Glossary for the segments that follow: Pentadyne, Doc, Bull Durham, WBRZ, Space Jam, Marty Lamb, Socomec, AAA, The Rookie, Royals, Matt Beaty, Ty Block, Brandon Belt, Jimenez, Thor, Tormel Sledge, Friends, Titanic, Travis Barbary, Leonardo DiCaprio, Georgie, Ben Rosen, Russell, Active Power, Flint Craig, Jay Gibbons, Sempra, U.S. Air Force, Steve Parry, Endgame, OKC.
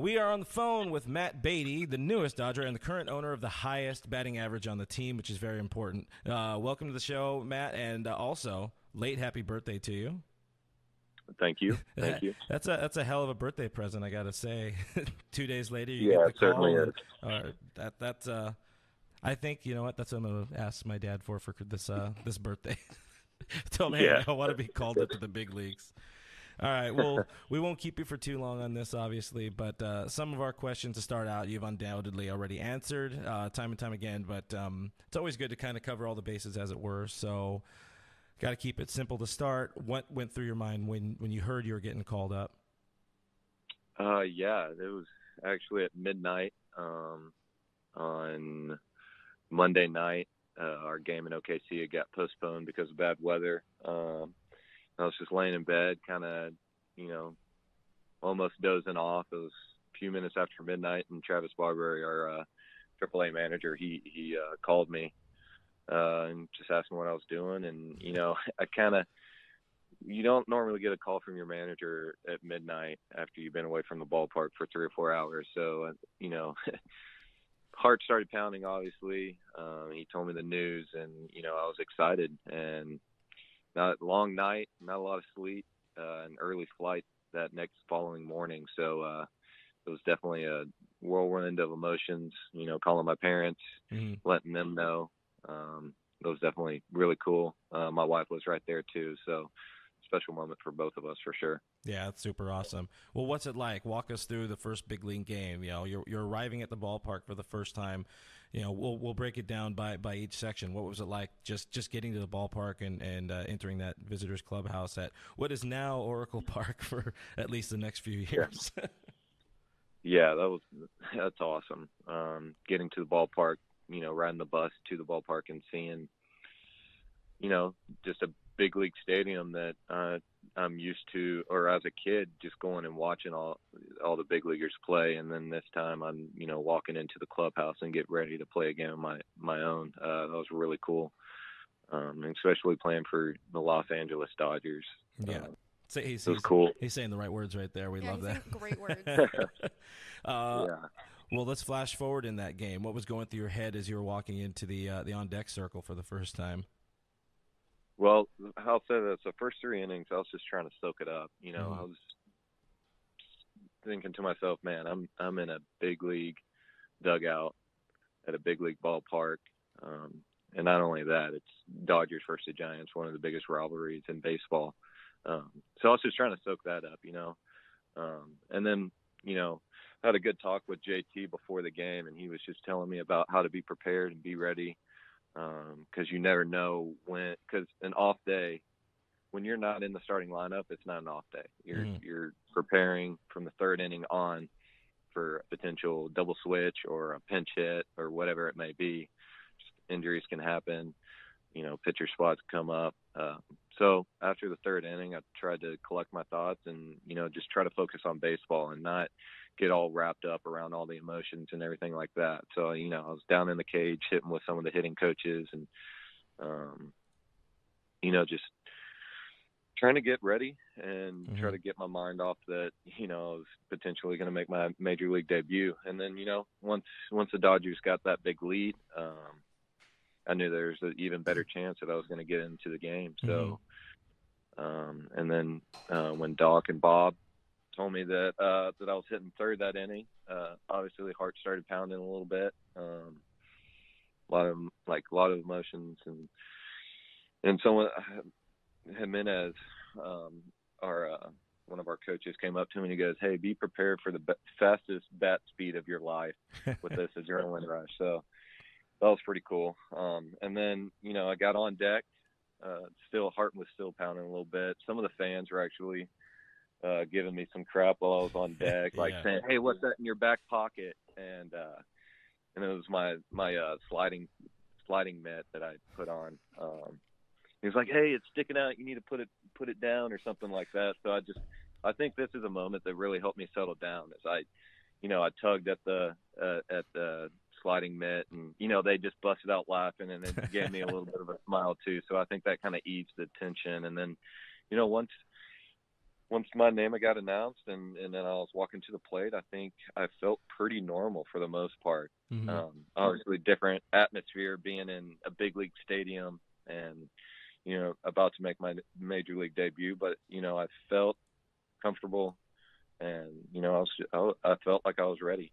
We are on the phone with Matt Beaty, the newest Dodger and the current owner of the highest batting average on the team, which is very important. Welcome to the show, Matt, and also late happy birthday to you. Thank you. Thank you. That's a hell of a birthday present, I got to say. 2 days later, you get the call. Yeah, it certainly is. That's I think, you know what, that's what I'm going to ask my dad for this birthday. Tell me, hey, I want to be called up to the big leagues. All right, well, we won't keep you for too long on this, obviously, but some of our questions to start out you've undoubtedly already answered time and time again, but it's always good to kind of cover all the bases, as it were, so got to keep it simple to start. What went through your mind when you heard you were getting called up? Yeah, it was actually at midnight on Monday night. Our game in OKC had got postponed because of bad weather. I was just laying in bed, kind of, you know, almost dozing off. It was a few minutes after midnight, and Travis Barbary, our AAA manager, he called me and just asked me what I was doing. And, you know, I kind of – you don't normally get a call from your manager at midnight after you've been away from the ballpark for 3 or 4 hours. So, you know, heart started pounding, obviously. He told me the news, and, you know, I was excited. And not a long night, not a lot of sleep, an early flight that next following morning. So it was definitely a whirlwind of emotions, you know, calling my parents, letting them know. It was definitely really cool. My wife was right there, too. So special moment for both of us, for sure. Yeah, that's super awesome. Well, what's it like? Walk us through the first big league game. You know, you're arriving at the ballpark for the first time. You know, we'll break it down by each section. What was it like just getting to the ballpark and entering that visitors clubhouse at what is now Oracle Park for at least the next few years? Yeah, that's awesome. Getting to the ballpark, you know, riding the bus to the ballpark and seeing, you know, just a big league stadium that I'm used to, or as a kid, just going and watching all the big leaguers play. And then this time I'm, you know, walking into the clubhouse and get ready to play a game of my own. That was really cool. Especially playing for the Los Angeles Dodgers. Yeah. It was cool. He's saying the right words right there. We love that. Great words. Yeah. Well, let's flash forward in that game. What was going through your head as you were walking into the on-deck circle for the first time? Well, I'll say this. The first 3 innings, I was just trying to soak it up. You know, I was thinking to myself, man, I'm in a big league dugout at a big league ballpark. And not only that, it's Dodgers versus the Giants, one of the biggest rivalries in baseball. So I was just trying to soak that up, you know. And then, you know, I had a good talk with JT before the game, and he was just telling me about how to be prepared and be ready. Cause you never know when, cause an off day, when you're not in the starting lineup, it's not an off day. You're preparing from the 3rd inning on for a potential double switch or a pinch hit or whatever it may be. Just injuries can happen, you know, pitcher spots come up. So after the 3rd inning, I tried to collect my thoughts and, you know, just try to focus on baseball and not get all wrapped up around all the emotions and everything like that. So, you know, I was down in the cage hitting with some of the hitting coaches and, you know, just trying to get ready and try to get my mind off that, you know, I was potentially going to make my major league debut. And then, you know, once the Dodgers got that big lead, I knew there was an even better chance that I was going to get into the game. So, and then when Doc and Bob told me that I was hitting 3rd that inning, obviously heart started pounding a little bit. A lot of emotions, and someone, Jimenez, one of our coaches, came up to me and he goes, "Hey, be prepared for the fastest bat speed of your life with this adrenaline rush." So that was pretty cool. And then, you know, I got on deck. Heart was still pounding a little bit. Some of the fans were actually giving me some crap while I was on deck, like saying, "Hey, what's that in your back pocket?" And it was my sliding mitt that I put on. He was like, "Hey, it's sticking out. You need to put it down," or something like that. So I think this is a moment that really helped me settle down. As I tugged at the sliding mitt, and you know, they just busted out laughing, and it gave me a little bit of a smile too. So I think that kind of eased the tension. And then, you know, once once my name got announced and then I was walking to the plate, I think I felt pretty normal for the most part. Mm-hmm. Obviously different atmosphere being in a big league stadium and, you know, about to make my major league debut, but, you know, I felt comfortable and, you know, I felt like I was ready.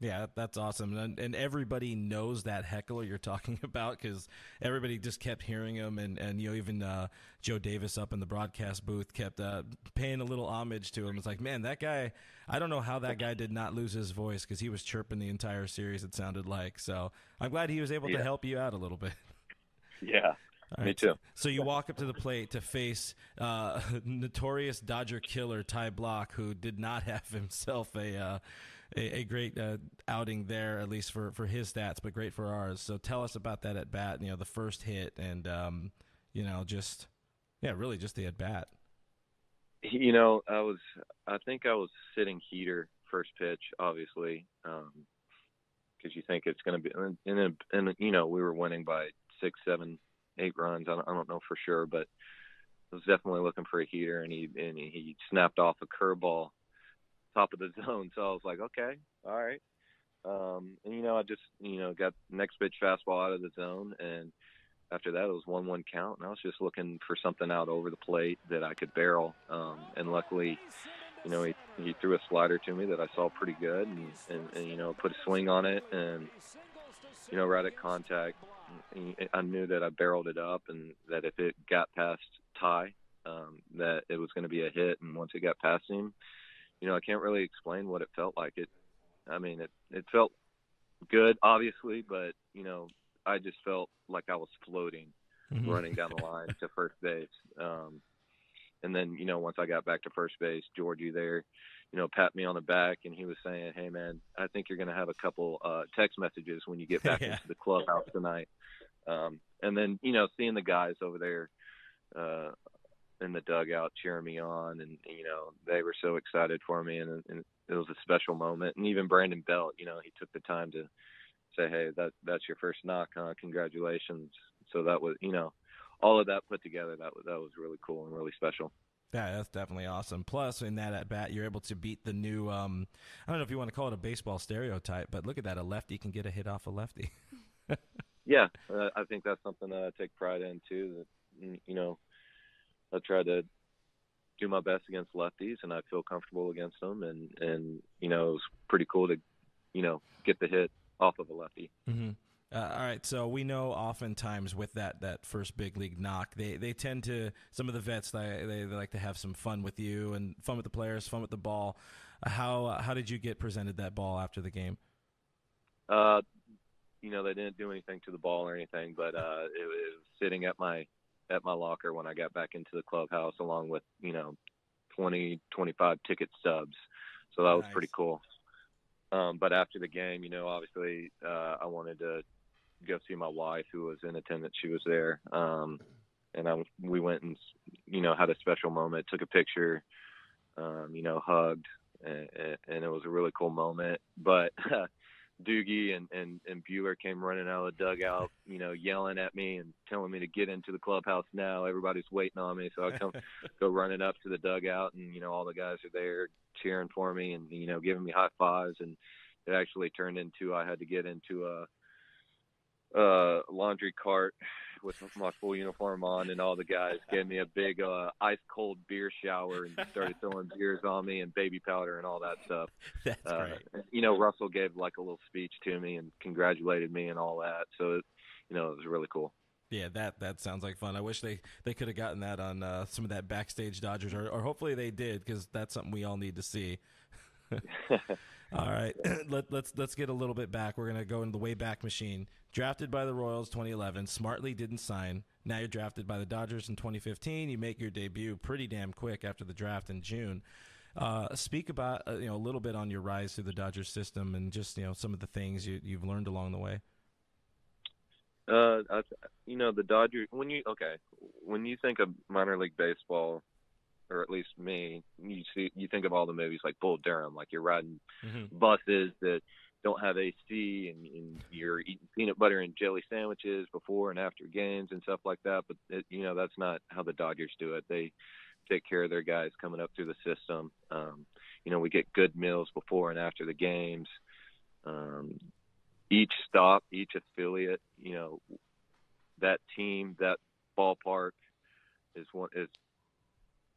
Yeah, that's awesome. And everybody knows that heckler you're talking about because everybody just kept hearing him. And you know, even Joe Davis up in the broadcast booth kept paying a little homage to him. It's like, man, that guy, I don't know how that guy did not lose his voice because he was chirping the entire series, it sounded like. So I'm glad he was able to help you out a little bit. Yeah. Right. Me too. So you walk up to the plate to face notorious Dodger killer Ty Block, who did not have himself a great outing there, at least for his stats, but great for ours. So tell us about that at bat. You know, the first hit, and you know, just really just the at bat. You know, I think I was sitting heater first pitch, obviously, because you think it's going to be, and you know, we were winning by 6, 7, 8 runs. I don't know for sure, but I was definitely looking for a heater, and he snapped off a curveball top of the zone. So I was like, okay, all right. And, you know, I just, you know, got next pitch fastball out of the zone. And after that, it was 1-1 count. And I was just looking for something out over the plate that I could barrel. And luckily, you know, he threw a slider to me that I saw pretty good and you know, put a swing on it and, you know, right at contact. I knew that I barreled it up and that if it got past Ty, that it was going to be a hit. And once it got past him, you know, I can't really explain what it felt like. It felt good, obviously, but, you know, I just felt like I was floating, mm-hmm. running down the line to first base. And then, you know, once I got back to first base, Georgie there, you know, pat me on the back, and he was saying, hey, man, I think you're going to have a couple text messages when you get back into the clubhouse tonight. And then, you know, seeing the guys over there in the dugout cheering me on, and, you know, they were so excited for me, and it was a special moment. And even Brandon Belt, you know, he took the time to say, hey, that's your first knock, huh? Congratulations. So that was, you know, all of that put together, that was really cool and really special. Yeah, that's definitely awesome. Plus, in that at-bat, you're able to beat the new, I don't know if you want to call it a baseball stereotype, but look at that, a lefty can get a hit off a lefty. Yeah, I think that's something that I take pride in, too. That, you know, I try to do my best against lefties, and I feel comfortable against them. And you know, it was pretty cool to, you know, get the hit off of a lefty. Mm-hmm. All right, so we know oftentimes with that first big league knock, they tend to, some of the vets, they like to have some fun with you and fun with the players, fun with the ball. How did you get presented that ball after the game? You know, they didn't do anything to the ball or anything, but it was sitting at my locker when I got back into the clubhouse, along with, you know, 20, 25 ticket stubs. So that was pretty cool. But after the game, you know, obviously I wanted to go see my wife, who was in attendance. She was there, and we went and, you know, had a special moment, took a picture, you know, hugged, and it was a really cool moment. But Doogie and Bueller came running out of the dugout, you know, yelling at me and telling me to get into the clubhouse now. Everybody's waiting on me, so I go running up to the dugout, and, you know, all the guys are there cheering for me and, you know, giving me high fives. And it actually turned into, I had to get into a laundry cart with my full uniform on, and all the guys gave me a big ice cold beer shower and started throwing beers on me and baby powder and all that stuff. That's right. You know, Russell gave like a little speech to me and congratulated me and all that. So, you know, it was really cool. Yeah, that sounds like fun. I wish they could have gotten that on some of that backstage Dodgers, or hopefully they did, because that's something we all need to see. All right, let's get a little bit back. We're going to go into the way back machine. Drafted by the Royals 2011, smartly didn't sign. Now you're drafted by the Dodgers in 2015. You make your debut pretty damn quick after the draft in June. Speak about, you know, a little bit on your rise through the Dodgers system and just, you know, some of the things you've learned along the way. You know, the Dodgers, when you think of minor league baseball, or at least me, you think of all the movies like Bull Durham, like you're riding mm-hmm. buses that don't have AC, and you're eating peanut butter and jelly sandwiches before and after games and stuff like that. But, you know, that's not how the Dodgers do it. They take care of their guys coming up through the system. You know, we get good meals before and after the games. Each stop, each affiliate, you know, that team, that ballpark is,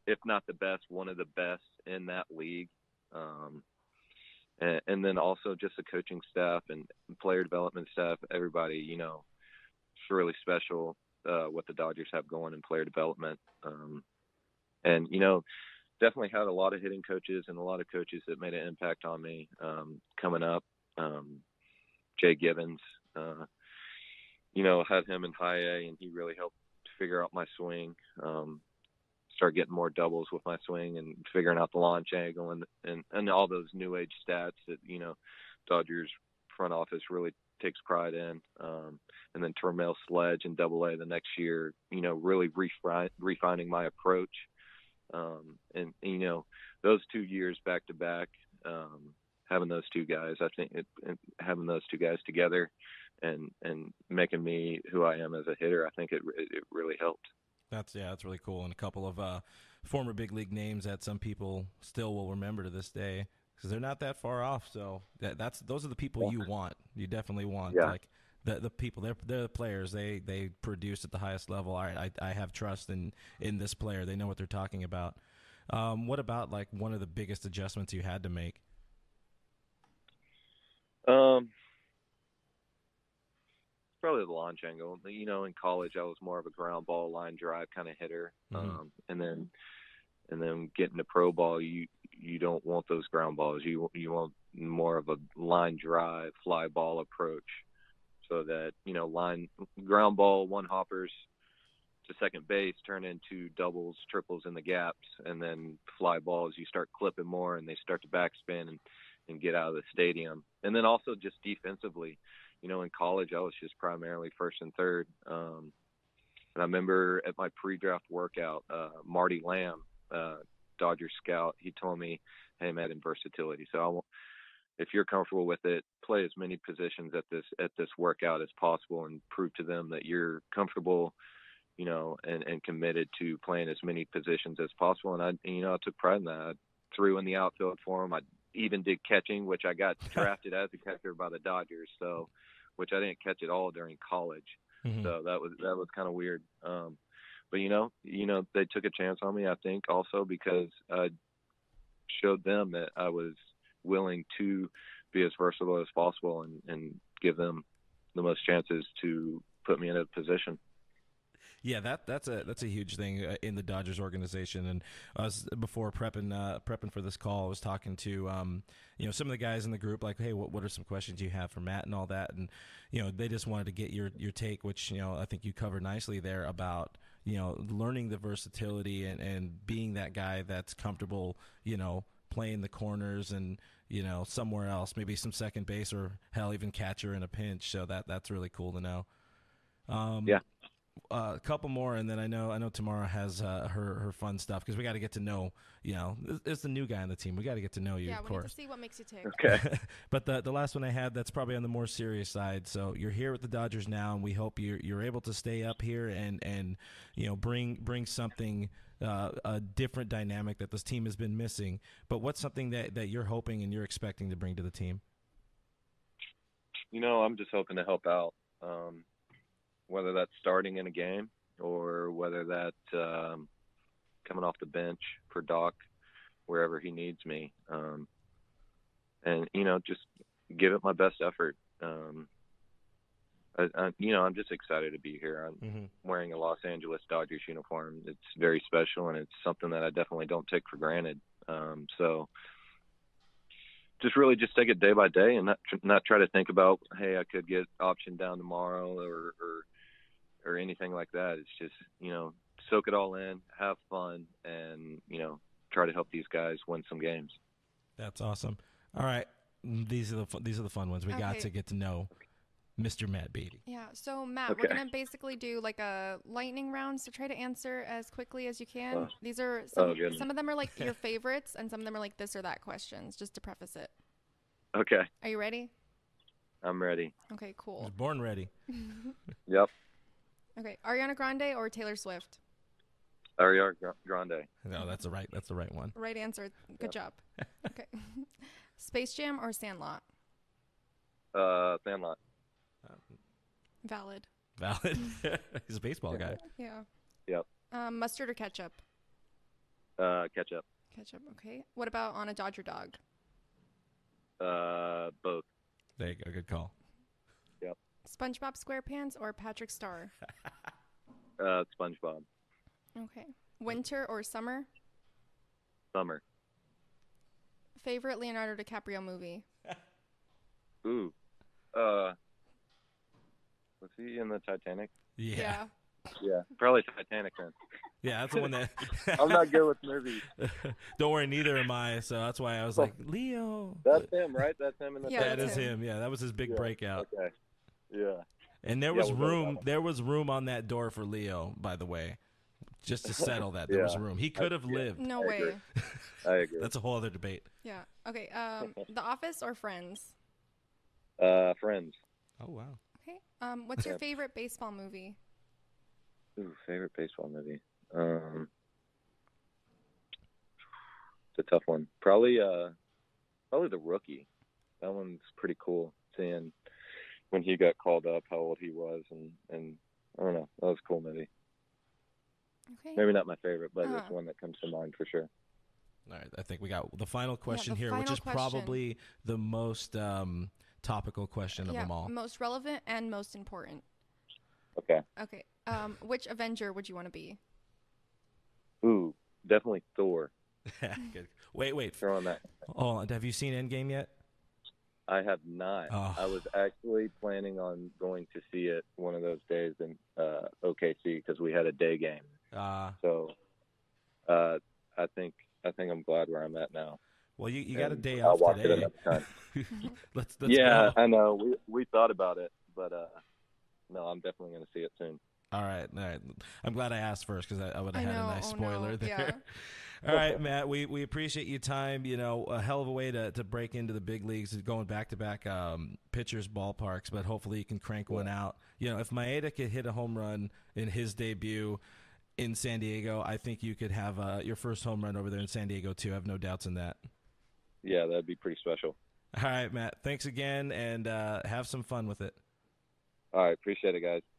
if not the best, one of the best in that league. And then also just the coaching staff and player development staff, everybody, you know, it's really special what the Dodgers have going in player development. And, you know, definitely had a lot of hitting coaches and a lot of coaches that made an impact on me coming up. Jay Gibbons, you know, had him in high A, and he really helped figure out my swing, start getting more doubles with my swing and figuring out the launch angle and all those new age stats that, you know, Dodgers front office really takes pride in. And then Tormel Sledge in Double-A the next year, you know, really refining my approach. And, you know, those 2 years back to back, having those two guys, I think having those two guys together and making me who I am as a hitter, I think it really helped. That's really cool. And a couple of former big league names that some people still will remember to this day because they're not that far off. So those are the people you want. You definitely want like the people. They're the players. They produce at the highest level. All right, I have trust in this player. They know what they're talking about. What about like one of the biggest adjustments you had to make? Probably the launch angle. You know, in college, I was more of a ground ball, line drive kind of hitter. Mm-hmm. And then getting to pro ball, you don't want those ground balls. You want more of a line drive, fly ball approach, so that, you know, ground ball, one hoppers to second base turn into doubles, triples in the gaps, and then fly balls. You start clipping more, and they start to backspin and get out of the stadium. And then also just defensively, you know, in college, I was just primarily first and third. And I remember at my pre-draft workout, Marty Lamb, Dodger scout, he told me, "Hey, man, in versatility. So if you're comfortable with it, play as many positions at this workout as possible and prove to them that you're comfortable, you know, and committed to playing as many positions as possible." And I took pride in that. I threw in the outfield for him. I even did catching, which I got drafted as a catcher by the Dodgers, so which I didn't catch at all during college. Mm-hmm. So that was kind of weird. But you know, they took a chance on me, I think, also because I showed them that I was willing to be as versatile as possible and give them the most chances to put me in a position. Yeah, that's a huge thing in the Dodgers organization. And I was, before prepping for this call, I was talking to you know, some of the guys in the group, like, "Hey, what are some questions you have for Matt and all that?" And, you know, they just wanted to get your take, which, you know, I think you covered nicely there about, you know, learning the versatility and being that guy that's comfortable, you know, playing the corners and, you know, somewhere else, maybe some second base or hell, even catcher in a pinch. So that's really cool to know. Yeah. A couple more, and then I know Tamara has her fun stuff because we got to get to know, you know, it's the new guy on the team. We got to get to know you. Yeah, of course. We need to see what makes you tick. Okay. But the last one I had, that's probably on the more serious side. So you're here with the Dodgers now, and we hope you're able to stay up here and you know, bring something, a different dynamic that this team has been missing. But what's something that you're hoping and you're expecting to bring to the team? You know, I'm just hoping to help out. Whether that's starting in a game or whether that's coming off the bench for Doc, wherever he needs me. And, you know, just give it my best effort. You know, I'm just excited to be here. I'm mm-hmm. wearing a Los Angeles Dodgers uniform. It's very special, and it's something that I definitely don't take for granted. So just take it day by day and not try to think about, hey, I could get optioned down tomorrow or anything like that. It's just, you know, soak it all in, have fun, and, you know, try to help these guys win some games. That's awesome. All right, these are the fun ones. We got to get to know Mr. Matt Beaty. Yeah, so Matt, we're going to basically do like a lightning round, so try to answer as quickly as you can. These are some of them are like your favorites, and some of them are like this or that questions, just to preface it. Okay. Are you ready? I'm ready. Okay, cool. I was born ready. Yep. Okay, Ariana Grande or Taylor Swift? Ariana Grande. No, that's the right. That's the right one. Right answer. Good job. Okay. Space Jam or Sandlot? Sandlot. Valid. Valid. He's a baseball guy. Yeah. Yep. Mustard or ketchup? Ketchup. Ketchup. Okay. What about on a Dodger dog? Both. There you go. Good call. Yep. SpongeBob SquarePants or Patrick Starr? SpongeBob. Okay. Winter or summer? Summer. Favorite Leonardo DiCaprio movie? Ooh. Was he in the Titanic? Yeah. Yeah. Probably Titanic then. Yeah, that's the one that I'm not good with movies. Don't worry, neither am I, so that's why I was like, Leo. That's him, right? That's him in the Titanic. That is him. Yeah, that was his big breakout. Okay. Yeah. And there was room on that door for Leo, by the way. Just to settle that. There was room. He could have lived. No way. I agree. That's a whole other debate. Yeah. Okay. The Office or Friends? Friends. Oh, wow. Okay. What's your favorite baseball movie? Ooh, favorite baseball movie. It's a tough one. Probably The Rookie. That one's pretty cool. Seeing when he got called up, how old he was, and I don't know. That was a cool movie. Okay. Maybe not my favorite, but it's one that comes to mind for sure. All right, I think we got the final question here, which is probably the most topical question of them all. Most relevant and most important. Okay. Okay. Which Avenger would you want to be? Ooh, definitely Thor. Good. Wait. Throw on that. Oh, have you seen Endgame yet? I have not. Oh. I was actually planning on going to see it one of those days in OKC because we had a day game. So I think I'm glad where I'm at now. Well, you got a day off today. Let's go. I know. We thought about it, but no, I'm definitely going to see it soon. All right. I'm glad I asked first because I would have had a nice spoiler there. Yeah. All right, Matt, we appreciate your time. You know, a hell of a way to break into the big leagues, going back-to-back pitchers' ballparks, but hopefully you can crank one out. You know, if Maeda could hit a home run in his debut in San Diego, I think you could have your first home run over there in San Diego, too. I have no doubts in that. Yeah, that'd be pretty special. All right, Matt, thanks again, and have some fun with it. All right, appreciate it, guys.